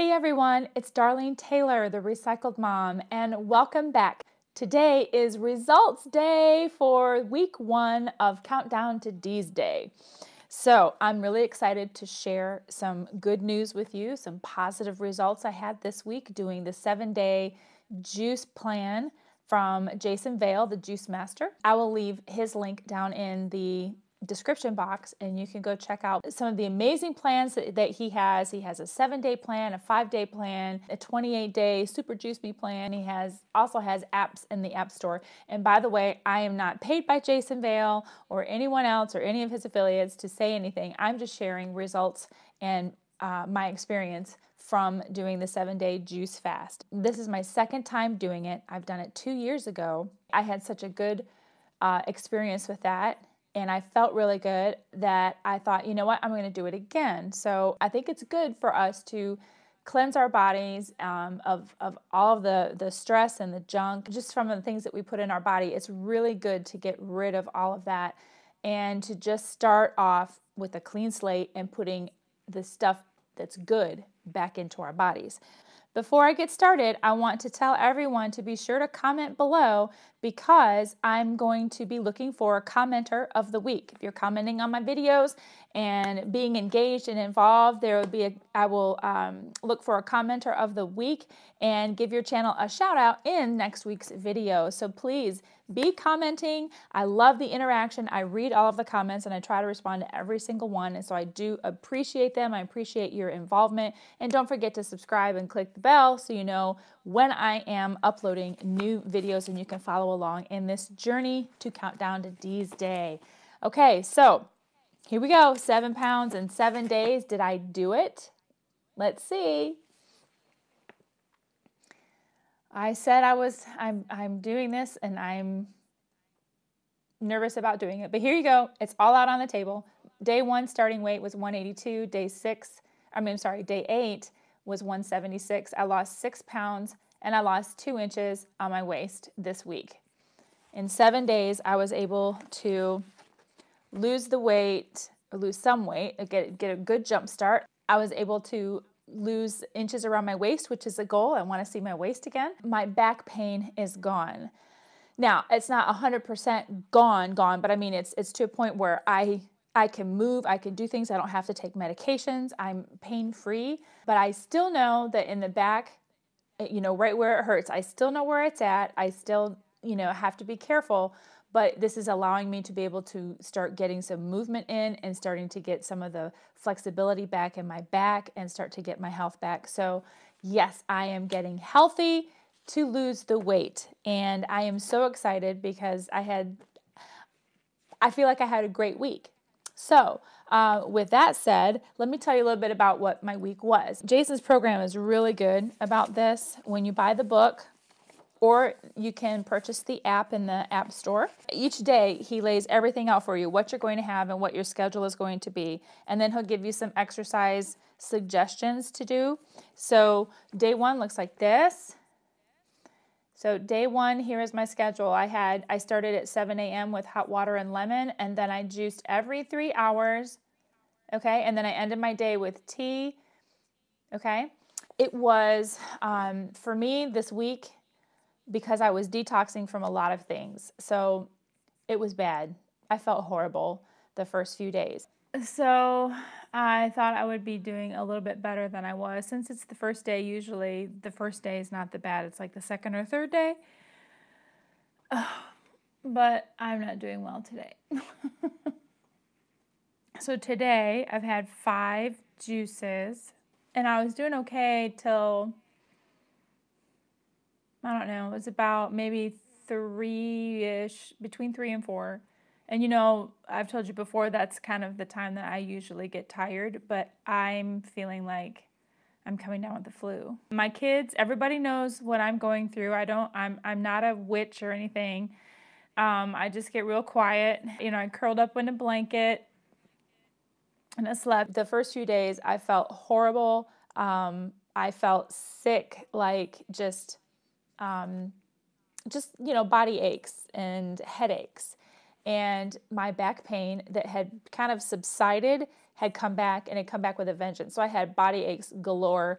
Hey everyone, it's Darlene Taylor, the Recycled Mom, and welcome back. Today is results day for week one of Countdown to D's Day. So I'm really excited to share some good news with you, some positive results I had this week doing the 7-day juice plan from Jason Vale, the Juice Master. I will leave his link down in the description box and you can go check out some of the amazing plans that he has. He has a 7-day plan, a 5-day plan, a 28-day Super Juice Me plan. He also has apps in the App Store. And by the way, I am not paid by Jason Vale or anyone else or any of his affiliates to say anything. I'm just sharing results and my experience from doing the 7-day juice fast. This is my second time doing it. I've done it 2 years ago. I had such a good experience with that. And I felt really good that I thought, you know what, I'm going to do it again. So I think it's good for us to cleanse our bodies of all of the stress and the junk, just from the things that we put in our body. It's really good to get rid of all of that and to just start off with a clean slate and putting the stuff that's good back into our bodies. Before I get started, I want to tell everyone to be sure to comment below because I'm going to be looking for a commenter of the week. If you're commenting on my videos and being engaged and involved, I will look for a commenter of the week and give your channel a shout out in next week's video. So please be commenting. I love the interaction. I read all of the comments and I try to respond to every single one. And so I do appreciate them. I appreciate your involvement. And don't forget to subscribe and click the bell so you know when I am uploading new videos and you can follow along in this journey to Countdown to D's Day. Okay, so here we go. 7 pounds in 7 days. Did I do it? Let's see. I said I'm doing this and I'm nervous about doing it, but here you go. It's all out on the table. Day one starting weight was 182. Day eight was 176. I lost 6 pounds and I lost 2 inches on my waist this week. In 7 days, I was able to lose the weight, or lose some weight, get a good jump start. I was able to lose inches around my waist, which is a goal. I want to see my waist again. My back pain is gone. Now, it's not 100% gone, but I mean, it's to a point where I can move, I can do things. I don't have to take medications. I'm pain-free, but I still know that in the back, you know, right where it hurts, I still know where it's at. I still, you know, have to be careful, but this is allowing me to be able to start getting some movement in and starting to get some of the flexibility back in my back and start to get my health back. So yes, I am getting healthy to lose the weight. And I am so excited because I feel like I had a great week. So with that said, let me tell you a little bit about what my week was. Jason's program is really good about this. When you buy the book, or you can purchase the app in the App Store. Each day, he lays everything out for you, what you're going to have and what your schedule is going to be. And then he'll give you some exercise suggestions to do. So day one looks like this. So day one, here is my schedule. I started at 7 a.m. with hot water and lemon, and then I juiced every 3 hours, okay? And then I ended my day with tea, okay? It was, for me this week, because I was detoxing from a lot of things. So it was bad. I felt horrible the first few days. So I thought I would be doing a little bit better than I was. Since it's the first day, usually the first day is not that bad. It's like the second or third day. But I'm not doing well today. So today I've had 5 juices and I was doing okay till, I don't know, it was about maybe 3-ish, between 3 and 4. And you know, I've told you before, that's kind of the time that I usually get tired, but I'm feeling like I'm coming down with the flu. My kids, everybody knows what I'm going through. I'm not a witch or anything. I just get real quiet. You know, I curled up in a blanket and I slept. The first few days I felt horrible. I felt sick, like just, you know, body aches and headaches, and my back pain that had kind of subsided had come back, and it come back with a vengeance. So I had body aches galore.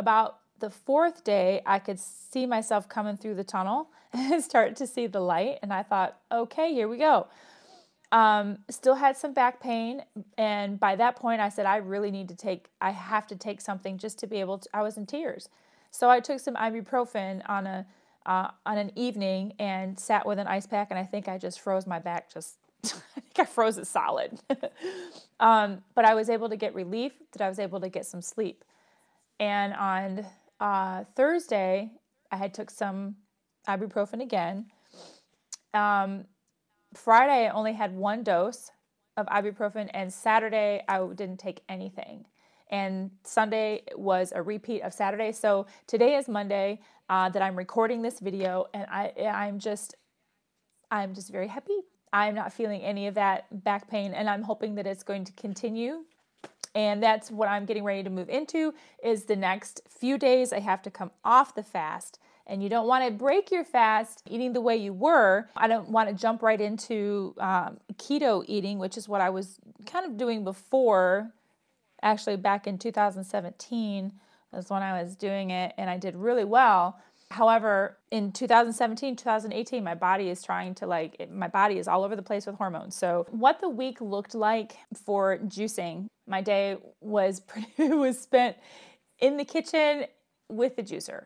about the fourth day, I could see myself coming through the tunnel and start to see the light. And I thought, okay, here we go. Still had some back pain. And by that point I said, I have to take something just to be able to, I was in tears. So I took some ibuprofen on an evening and sat with an ice pack. And I think I just froze my back. I think I froze it solid. But I was able to get relief that I was able to get some sleep. And on Thursday, I had took some ibuprofen again. Friday, I only had one dose of ibuprofen, and Saturday, I didn't take anything. And Sunday was a repeat of Saturday. So today is Monday that I'm recording this video, and I'm just very happy. I'm not feeling any of that back pain, and I'm hoping that it's going to continue. And that's what I'm getting ready to move into is the next few days I have to come off the fast. And you don't want to break your fast eating the way you were. I don't want to jump right into keto eating, which is what I was kind of doing before. Actually, back in 2017 is when I was doing it, and I did really well. However, in 2017, 2018, my body is trying to my body is all over the place with hormones. So what the week looked like for juicing, my day was spent in the kitchen with the juicer.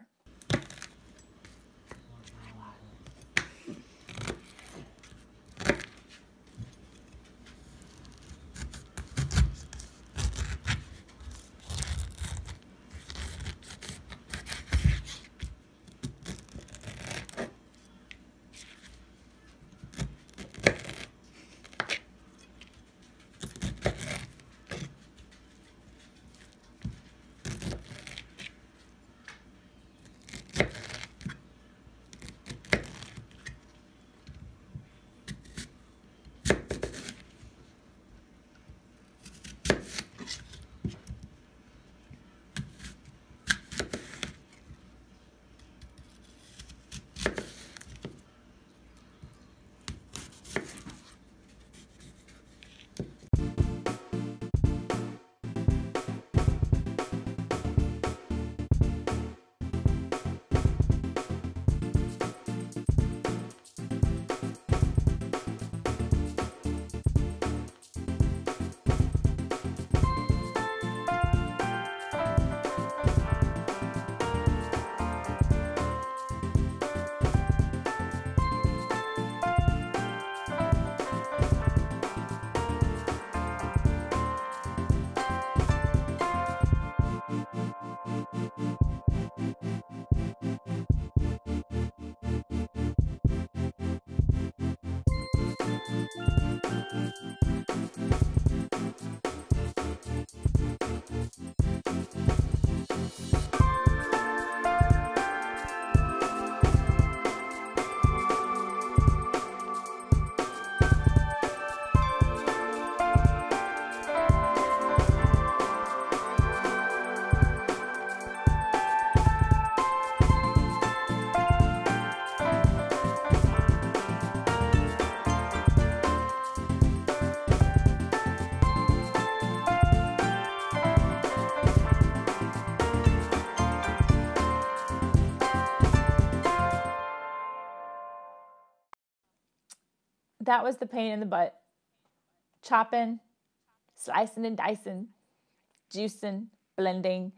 That was the pain in the butt. Chopping, slicing and dicing, juicing, blending.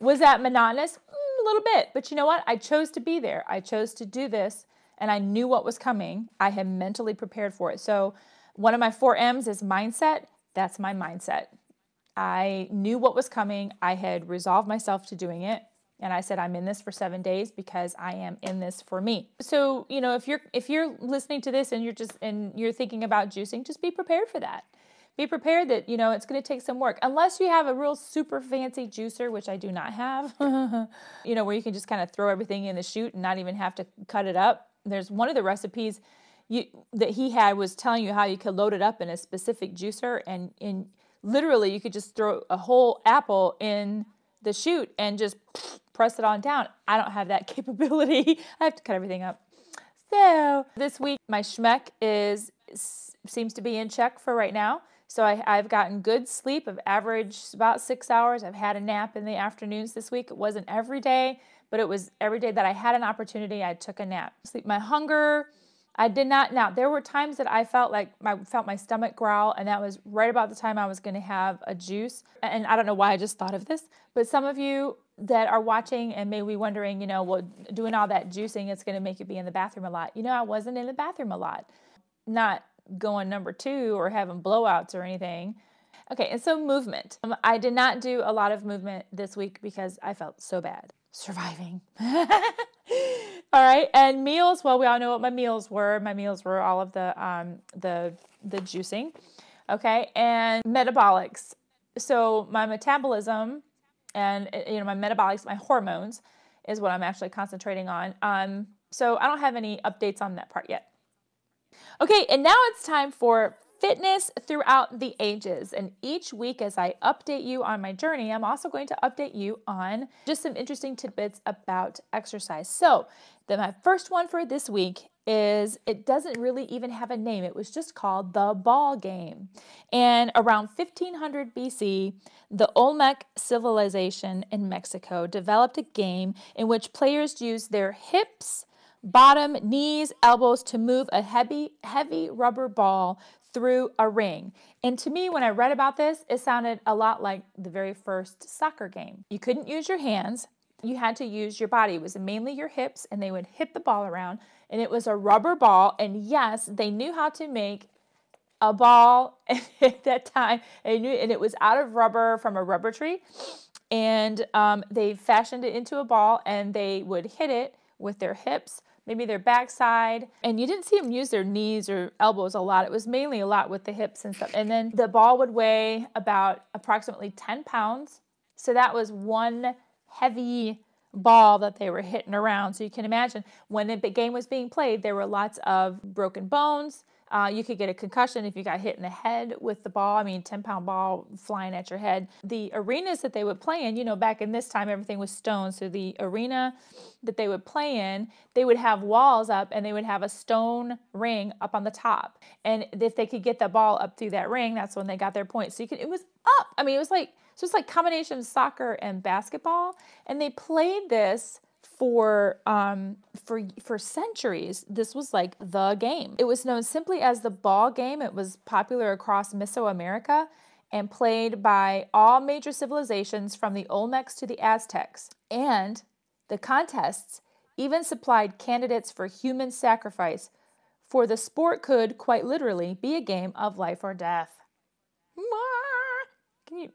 Was that monotonous? A little bit, but you know what? I chose to be there. I chose to do this, and I knew what was coming. I had mentally prepared for it. So one of my 4 M's is mindset. That's my mindset. I knew what was coming. I had resolved myself to doing it. And I said, I'm in this for 7 days because I am in this for me. So, you know, if you're listening to this and you're thinking about juicing, just be prepared for that. Be prepared that, you know, it's going to take some work. Unless you have a real super fancy juicer, which I do not have, you know, where you can just kind of throw everything in the chute and not even have to cut it up. There's one of the recipes that he had was telling you how you could load it up in a specific juicer, and literally you could just throw a whole apple in the chute and just press it on down. I don't have that capability. I have to cut everything up. So this week, my schmeck seems to be in check for right now. So I've gotten good sleep. I've averaged about 6 hours. I've had a nap in the afternoons this week. It wasn't every day, but it was every day that I had an opportunity, I took a nap. Sleep my hunger, I did not. Now, there were times that I felt like my stomach growl, and that was right about the time I was going to have a juice. And I don't know why I just thought of this, but some of you that are watching and may be wondering, you know, well, doing all that juicing, it's going to make you be in the bathroom a lot. You know, I wasn't in the bathroom a lot. Not going number two or having blowouts or anything. Okay, and so movement. I did not do a lot of movement this week because I felt so bad. Surviving. All right, and meals. Well, we all know what my meals were. My meals were all of the juicing. Okay, and metabolics. So my metabolism and, you know, my metabolics, my hormones is what I'm actually concentrating on. So I don't have any updates on that part yet. Okay, and now it's time for fitness throughout the ages. And each week as I update you on my journey, I'm also going to update you on just some interesting tidbits about exercise. So my first one for this week is, it doesn't really even have a name. It was just called the ball game. And around 1500 BC, the Olmec civilization in Mexico developed a game in which players used their hips, bottom, knees, elbows to move a heavy rubber ball through a ring. And to me, when I read about this, it sounded a lot like the very first soccer game. You couldn't use your hands. You had to use your body. It was mainly your hips, and they would hit the ball around, and it was a rubber ball. And yes, they knew how to make a ball at that time. And it was out of rubber from a rubber tree, and they fashioned it into a ball, and they would hit it with their hips, maybe their backside. And you didn't see them use their knees or elbows a lot. It was mainly a lot with the hips and stuff. And then the ball would weigh about approximately 10 pounds. So that was one heavy ball that they were hitting around. So you can imagine when the game was being played, there were lots of broken bones. You could get a concussion if you got hit in the head with the ball. I mean, 10-pound ball flying at your head. The arenas that they would play in, you know, back in this time, everything was stone. So the arena that they would play in, they would have walls up, and they would have a stone ring up on the top. And if they could get the ball up through that ring, that's when they got their points. So you could, it was up. I mean, it was like, so it's like combination of soccer and basketball. And they played this for centuries. This was like the game. It was known simply as the ball game. It was popular across Mesoamerica and played by all major civilizations from the Olmecs to the Aztecs. And the contests even supplied candidates for human sacrifice, for the sport could quite literally be a game of life or death.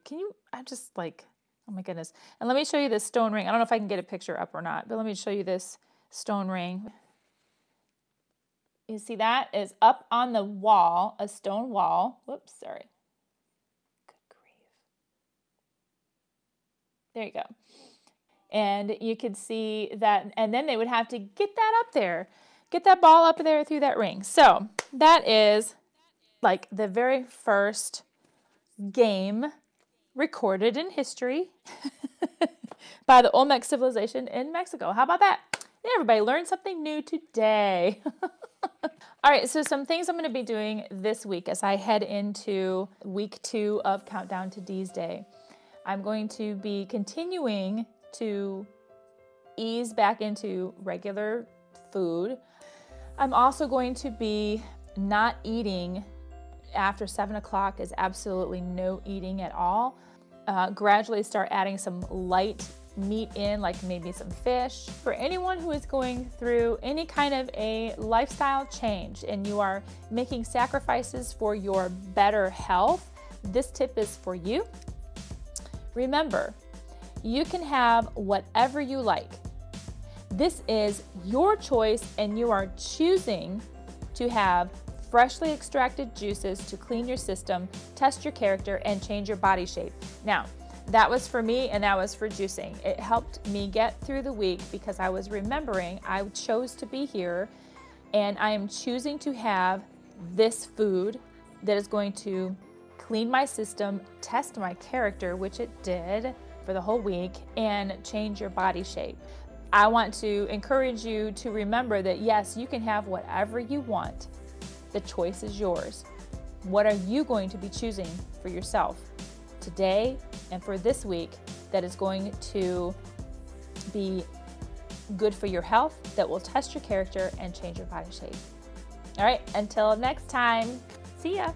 Can you, I'm just like, oh my goodness. And let me show you this stone ring. I don't know if I can get a picture up or not, but let me show you this stone ring. You see that is up on the wall, a stone wall. Whoops, sorry. Good grief. There you go. And you could see that, and then they would have to get that up there, get that ball up there through that ring. So that is like the very first game recorded in history by the Olmec civilization in Mexico. How about that? Everybody learned something new today. All right, so some things I'm going to be doing this week as I head into week 2 of Countdown to D's Day. I'm going to be continuing to ease back into regular food. I'm also going to be not eating after 7 o'clock is absolutely no eating at all. Gradually start adding some light meat in, like maybe some fish. For anyone who is going through any kind of a lifestyle change and you are making sacrifices for your better health, this tip is for you. Remember, you can have whatever you like. This is your choice, and you are choosing to have freshly extracted juices to clean your system, test your character, and change your body shape. Now, that was for me, and that was for juicing. It helped me get through the week because I was remembering I chose to be here, and I am choosing to have this food that is going to clean my system, test my character, which it did for the whole week, and change your body shape. I want to encourage you to remember that yes, you can have whatever you want. The choice is yours. What are you going to be choosing for yourself today and for this week that is going to be good for your health, that will test your character and change your body shape? All right, until next time, see ya.